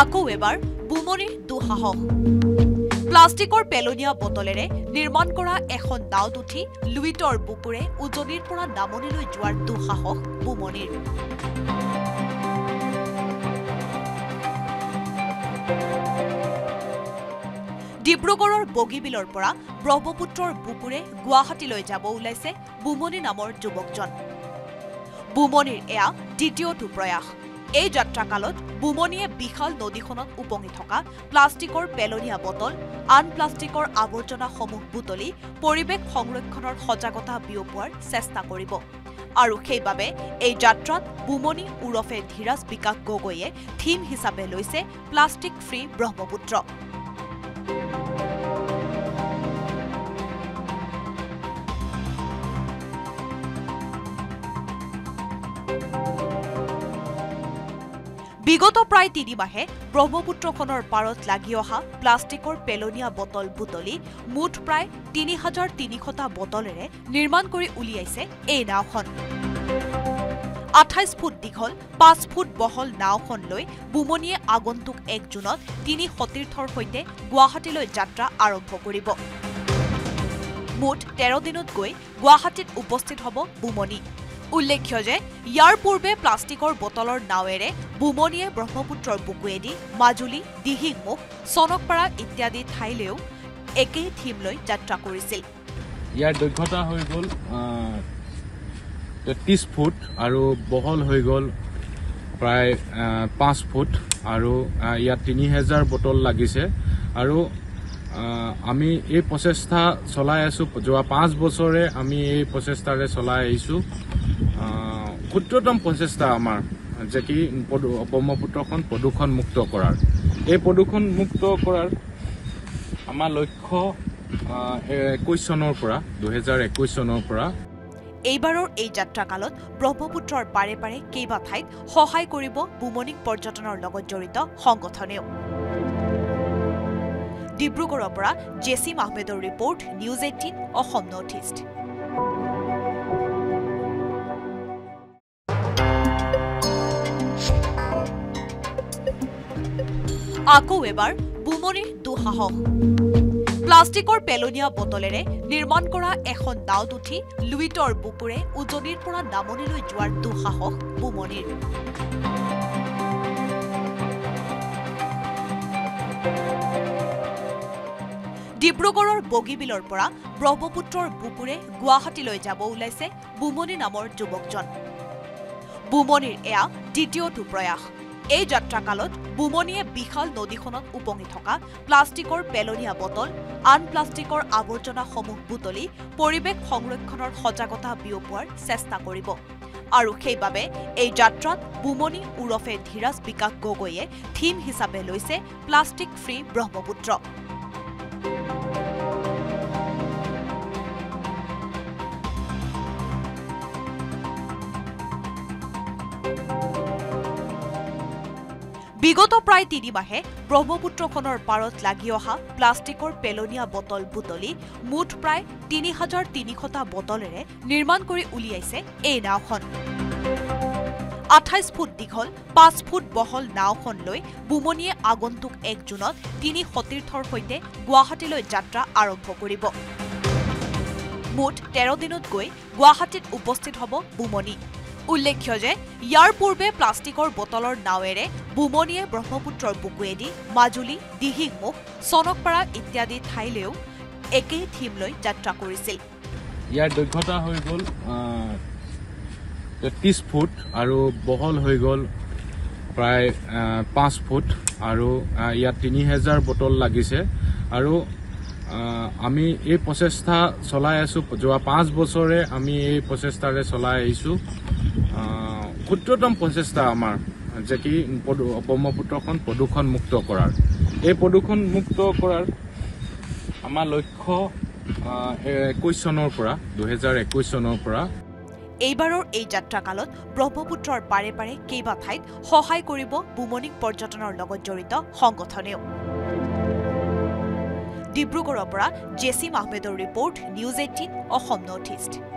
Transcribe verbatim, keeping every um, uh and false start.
আকৌ এবাৰ বুমনিৰ দুঃসাহস প্লাষ্টিকৰ পেলনীয়া বটলেৰে নিৰ্মাণ কৰা এখন নাওত উঠি লুইটৰ বুপুৰে উজনিৰ পৰা নামনিলৈ যোৱাৰ দুঃসাহস বুমনিৰ Dibrugarhৰ বগীবিলৰ পৰা ব্ৰহ্মপুত্ৰৰ বুপুৰে গুৱাহাটীলৈ যাব উলাইছে বুমনি নামৰ যুৱকজন বুমনিৰ এয়া দ্বিতীয়টো প্ৰয়াস এই যাত্ৰাকালত বুমনিয়ে বিশাল নদীখনত উপঙি থকা প্লাষ্টিকৰ পেলনীয়া বটল আন প্লাষ্টিকৰ আৱৰ্জনা সমূহ বুটলি পৰিৱেশ সংৰক্ষণৰ সজাগতা বিয়পোৱাৰ চেষ্টা কৰিব আৰু সেইবাবে এই যাত্ৰাত বুমনি উৰফে ধীৰাজ বিকাশ গগৈয়ে থিম হিচাপে লৈছে প্লাষ্টিক ফ্ৰী ব্ৰহ্মপুত্ৰ বিগত প্ৰায় তিনি মাহে ব্ৰহ্মপুত্ৰখনৰ পাৰত লাগি অহা প্লাষ্টিকৰ পেলনীয়া বটল বুটলি মুঠ প্ৰায় তিনি হাজাৰ তিনিশটা বটলেৰে নিৰ্মাণ কৰি উলিয়াইছে এই নাওখন আঠাইশ ফুট দীঘল পাঁচ ফুট বহল নাওখন লৈ বুমনিয়ে আগন্তুক এক জুনত তিনি সতীৰ্থৰ সৈতে গুৱাহাটীলৈ যাত্ৰা আৰম্ভ কৰিব মুঠ তেৰ দিনত গৈ গুৱাহাটীত উপস্থিত হ'ব বুমনি উল্লেখ্য যে ইয়াৰ পূৰ্বে প্লাষ্টিকৰ বটলৰ নাৱেৰে বুমনিয়ে ব্ৰহ্মপুত্ৰৰ বুকুৱেদি মাজুলি দিহিংমুখ সনকপাৰা ইত্যাদি ঠাইলৈও একেই থিম লৈ যাত্ৰা কৰিছিল ইয়াৰ দৈৰ্ঘ্যতা হৈ গল তেত্ৰিশ ফুট আৰু বহল হৈ গল প্ৰায় পাঁচ ফুট আৰু ইয়াত তিনি হাজাৰ বটল লাগিছে আৰু আমি এই প্ৰচেষ্টা চলাই আছো যোৱা পাঁচ বছৰে আমি এই প্ৰচেষ্টাৰে চলাই আছো ক্ষুদ্ৰতম প্ৰচেষ্টা আমাৰ যে কি ব্ৰহ্মপুত্ৰখন প্ৰদূষণ মুক্ত কৰাৰ এই প্ৰদূষণ মুক্ত কৰাৰ আমাৰ লক্ষ্য একৈশ চনৰ পৰা দুই হাজাৰ একৈশ চনৰ পৰা এইবাৰৰ এই যাত্ৰাকালত ব্ৰহ্মপুত্ৰৰ পাৰে পাৰে কেইবা ঠাইত সহায় কৰিব বুমনিক পৰ্যটনৰ লগত জড়িত সংগঠনেও ডিব্ৰুগড়ৰ পৰা জেছি আহমেদৰ report news eighteen Assam northeast আকৌ এবাৰ বুমনিৰ দুঃসাহস প্লাষ্টিকৰ পেলনীয়া বটলেৰে নিৰ্মাণ কৰা এখন নাওত উঠি লুইটৰ বুপুৰে উজনিৰ পৰা নামনিলৈ যোৱাৰ দুঃসাহস বুমনিৰ ডিব্ৰুগড়ৰ বগীবিলৰ পৰা ব্ৰহ্মপুত্ৰৰ বুপুৰে গুৱাহাটীলৈ যাব উলাইছে বুমনি নামৰ যুৱকজন বুমনিৰ এয়া দ্বিতীয়টো প্ৰয়াস এই যাত্ৰাকালত বুমনিয়ে বিশাল নদীখনত উপঙি থকা প্লাষ্টিকৰ পেলনীয়া বটল আন প্লাষ্টিকৰ আৱৰ্জনা সমূহ বুটলি পৰিৱেশ সংৰক্ষণৰ সজাগতা বিয়পোৱাৰ চেষ্টা কৰিব আৰু সেইবাবে এই যাত্ৰাত বুমনি উৰফে ধীৰাজ বিকাশ গগৈয়ে থিম হিচাপে লৈছে প্লাষ্টিক ফ্ৰী ব্ৰহ্মপুত্ৰ বিগত প্ৰায় তিনি মাহে ব্ৰহ্মপুত্ৰখনৰ পাৰত লাগি অহা প্লাষ্টিকৰ পেলনীয়া বটল বুটলি মুঠ প্ৰায় তিনি হাজাৰ তিনিশটা বটলেৰে নিৰ্মাণ কৰি উলিয়াইছে এই নাওখন আঠাইশ ফুট দীঘল পাঁচ ফুট বহল নাওখন লৈ বুমনিয়ে আগন্তুক এক জুনত তিনি সতীৰ্থৰ সৈতে গুৱাহাটীলৈ যাত্ৰা আৰম্ভ কৰিব মুঠ তেৰ দিনত গৈ গুৱাহাটীত উপস্থিত হ'ব বুমনি উল্লেখ্য যে ইয়াৰ পূৰ্বে প্লাষ্টিকৰ বটলৰ নাৱেৰে বুমনিয়ে ব্ৰহ্মপুত্ৰৰ বুকুৱেদি মাজুলি দিহিংমুখ সনকপাৰা ইত্যাদি ঠাইলৈও একেই থিম লৈ যাত্ৰা কৰিছিল ইয়াৰ দৈৰ্ঘ্যতা হৈ গল তেত্ৰিশ ফুট আৰু বহল হৈ গল প্ৰায় পাঁচ ফুট আৰু ইয়াত তিনি হাজাৰ বটল লাগিছে আৰু আমি এই প্ৰচেষ্টা চলাই আছো যোৱা পাঁচ বছৰে আমি এই প্ৰচেষ্টাৰে চলাই আছো ক্ষুদ্ৰতম প্ৰচেষ্টা আমাৰ যে কি ব্ৰহ্মপুত্ৰখন প্ৰদূষণ মুক্ত কৰাৰ এই প্ৰদূষণ মুক্ত কৰাৰ আমাৰ লক্ষ্য একৈশ চনৰ পৰা দুই হাজাৰ একৈশ চনৰ পৰা এইবাৰৰ এই যাত্ৰাকালত ব্ৰহ্মপুত্ৰৰ পাৰে পাৰে কেইবা ঠাইত সহায় কৰিব বুমনিক পৰ্যটনৰ লগত জড়িত সংগঠনেও ডিব্ৰুগড়ৰ পৰা জেছি আহমেদৰ report news eighteen Assam Northeast